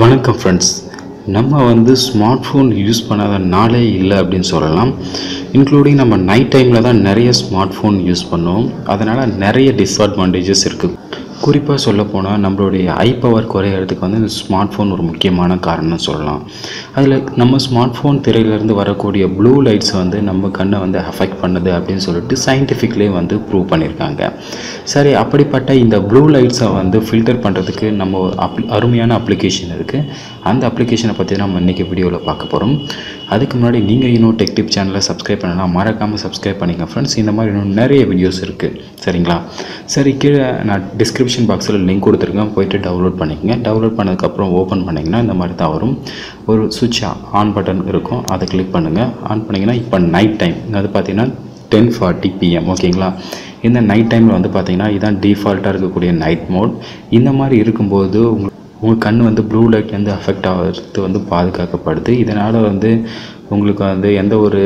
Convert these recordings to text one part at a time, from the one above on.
வணக்கம் ஃப்ரெண்ட்ஸ், நம்ம வந்து ஸ்மார்ட் ஃபோன் யூஸ் பண்ணாத நாளே இல்லை அப்படின்னு சொல்லலாம். இன்க்ளூடிங் நம்ம நைட் டைமில் தான் நிறைய ஸ்மார்ட் ஃபோன் யூஸ் பண்ணுவோம். அதனால் நிறைய டிஸ்அட்வான்டேஜஸ் இருக்குது. குறிப்பாக சொல்லப்போனால் நம்மளுடைய ஐ பவர் குறையிறதுக்கு வந்து இந்த ஸ்மார்ட் ஃபோன் ஒரு முக்கியமான காரணம்னு சொல்லலாம். அதில் நம்ம ஸ்மார்ட் ஃபோன் திரையிலேருந்து வரக்கூடிய ப்ளூ லைட்ஸ் வந்து நம்ம கண்ணை வந்து அஃபெக்ட் பண்ணுது அப்படின்னு சொல்லிட்டு சயின்டிஃபிக்லேயே வந்து ப்ரூவ் பண்ணியிருக்காங்க. சரி, அப்படிப்பட்ட இந்த ப்ளூ லைட்ஸை வந்து ஃபில்டர் பண்ணுறதுக்கு நம்ம அருமையான அப்ளிகேஷன் இருக்குது. அந்த அப்ளிகேஷனை பற்றி நம்ம இன்றைக்கி வீடியோவில் பார்க்க போகிறோம். அதுக்கு முன்னாடி நீங்கள் இன்னும் டெக் டிப் சேனலை சப்ஸ்கிரைப் பண்ணலாம், மறக்காமல் சப்ஸ்கிரைப் பண்ணிங்க ஃப்ரெண்ட்ஸ். இந்த மாதிரி இன்னும் நிறைய வீடியோஸ் இருக்குது, சரிங்களா? சரி, கீழே நான் டிஸ்கிரிப்ஷன் பாக்ஸில் லிங்க் கொடுத்துருக்கேன், போய்ட்டு டவுன்லோட் பண்ணிக்கங்க. டவுன்லோட் பண்ணதுக்கப்புறம் ஓப்பன் பண்ணிங்கன்னா இந்த மாதிரி தான் வரும். ஒரு சுவிட்ச் ஆன் பட்டன் இருக்கும், அதை கிளிக் பண்ணுங்கள். ஆன் பண்ணிங்கன்னா இப்போ நைட் டைம், அது பார்த்திங்கன்னா 10:40 PM, ஓகேங்களா? இந்த நைட் டைமில் வந்து பார்த்திங்கன்னா இதுதான் டிஃபால்ட்டாக இருக்கக்கூடிய நைட் மோட். இந்த மாதிரி இருக்கும்போது உங்கள் கண் வந்து ப்ளூ லைட் வந்து அஃபெக்ட் ஆகிறது வந்து பாதுகாக்கப்படுது. இதனால் வந்து உங்களுக்கு வந்து எந்த ஒரு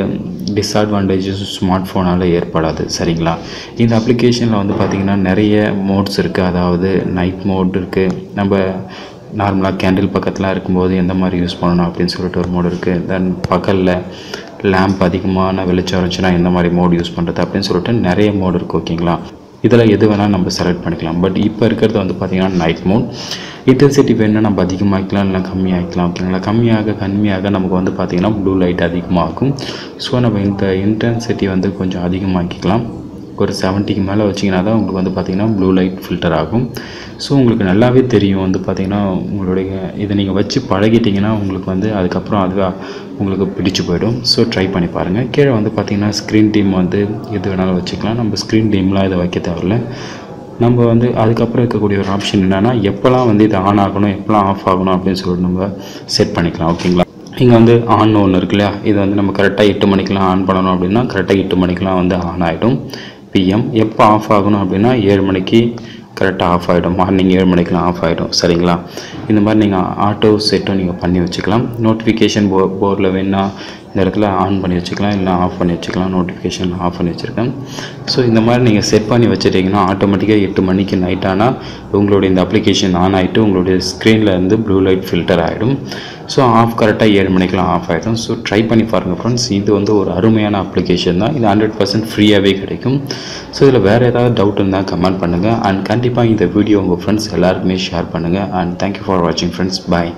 டிஸ்அட்வான்டேஜஸும் ஸ்மார்ட் ஃபோனால் ஏற்படாது, சரிங்களா? இந்த அப்ளிகேஷனில் வந்து பார்த்திங்கன்னா நிறைய மோட்ஸ் இருக்குது. அதாவது நைட் மோட் இருக்குது, நம்ம நார்மலாக கேண்டில் பக்கத்தில் இருக்கும்போது எந்த மாதிரி யூஸ் பண்ணணும் அப்படின்னு சொல்லிட்டு ஒரு மோட் இருக்குது. தென் பகலில் லேம்ப் அதிகமான வெளிச்சம் இருந்துச்சுன்னா எந்த மாதிரி மோட் யூஸ் பண்ணுறது அப்படின்னு சொல்லிட்டு நிறைய மோட் இருக்குது, ஓகேங்களா? இதில் எது வேணால் நம்ம செலக்ட் பண்ணிக்கலாம். பட் இப்போ இருக்கிறது வந்து பார்த்திங்கன்னா நைட் மோட். இன்டென்சிட்டி வேணுன்னா நம்ம அதிகமாகிக்கலாம், இல்லை கம்மியாகிக்கலாம், ஓகேங்களா? கம்மியாக நமக்கு வந்து பார்த்திங்கன்னா ப்ளூ லைட் அதிகமாகும். ஸோ நம்ம இந்த இன்டென்சிட்டி வந்து கொஞ்சம் அதிகமாகிக்கலாம். ஒரு 70க்கு மேலே வச்சிங்கன்னா தான் உங்களுக்கு வந்து பார்த்திங்கன்னா ப்ளூ லைட் ஃபில்டர் ஆகும். ஸோ உங்களுக்கு நல்லாவே தெரியும் வந்து பார்த்திங்கன்னா உங்களுடைய இதை நீங்கள் வச்சு பழகிட்டிங்கன்னா உங்களுக்கு வந்து அதுக்கப்புறம் அதுவாக உங்களுக்கு பிடிச்சி போயிடும். ஸோ ட்ரை பண்ணி பாருங்கள். கீழே வந்து பார்த்திங்கன்னா ஸ்க்ரீன் டீம் வந்து எது வேணாலும் வச்சுக்கலாம். நம்ம ஸ்க்ரீன் டீம்லாம் இதை வைக்க தேவையில்லை. நம்ம வந்து அதுக்கப்புறம் இருக்கக்கூடிய ஒரு ஆப்ஷன் என்னென்னா எப்போல்லாம் வந்து இது ஆன் ஆகணும், எப்போல்லாம் ஆஃப் ஆகணும் அப்படின்னு சொல்லிட்டு நம்ம செட் பண்ணிக்கலாம், ஓகேங்களா? இங்கே வந்து ஆன் ஒன்று இருக்கு இல்லையா, இது வந்து நம்ம கரெக்டாக 8 மணிக்கெலாம் ஆன் பண்ணணும் அப்படின்னா கரெக்டாக 8 மணிக்கெலாம் வந்து ஆன் ஆகிடும் PM. எப்போ ஆஃப் ஆகணும் அப்படின்னா 7 மணிக்கு கரெக்டாக ஆஃப் ஆகிடும், மார்னிங் 7 மணிக்கெலாம் ஆஃப் ஆகிடும், சரிங்களா? இந்த மாதிரி நீங்கள் ஆட்டோ செட்டும் நீங்கள் பண்ணி வச்சுக்கலாம். நோட்டிஃபிகேஷன் போர்டில் வேணால் இந்த இடத்துல ஆன் பண்ணி வச்சுக்கலாம், இல்லை ஆஃப் பண்ணி வச்சுக்கலாம். நோட்டிஃபிகேஷன் ஆஃப் பண்ணி வச்சுருக்கேன். ஸோ இந்த மாதிரி நீங்கள் செட் பண்ணி வச்சுட்டிங்கன்னா ஆட்டோமேட்டிக்காக 8 மணிக்கு நைட் ஆனால் உங்களுடைய இந்த அப்ளிகேஷன் ஆன் ஆகிட்டு உங்களுடைய ஸ்க்ரீனில் வந்து ப்ளூ லைட் ஃபில்டர் ஆகிடும். ஸோ ஆஃப் கரெக்டாக 7 மணிக்கெலாம் ஆஃப் ஆகிடும். ஸோ ட்ரை பண்ணி பாருங்கள் ஃப்ரெண்ட்ஸ். இது வந்து ஒரு அருமையான அப்ளிகேஷன் தான். இது 100% ஃப்ரீயாகவே கிடைக்கும். ஸோ இதில் வேறு ஏதாவது டவுட் இருந்தால் கமெண்ட் பண்ணுங்கள். அண்ட் கண்டிப்பாக இந்த வீடியோ உங்கள் ஃப்ரெண்ட்ஸ் எல்லாருக்குமே ஷேர் பண்ணுங்கள். அண்ட் தேங்க்யூ ஃபார் வாட்சிங் ஃப்ரெண்ட்ஸ். பாய்.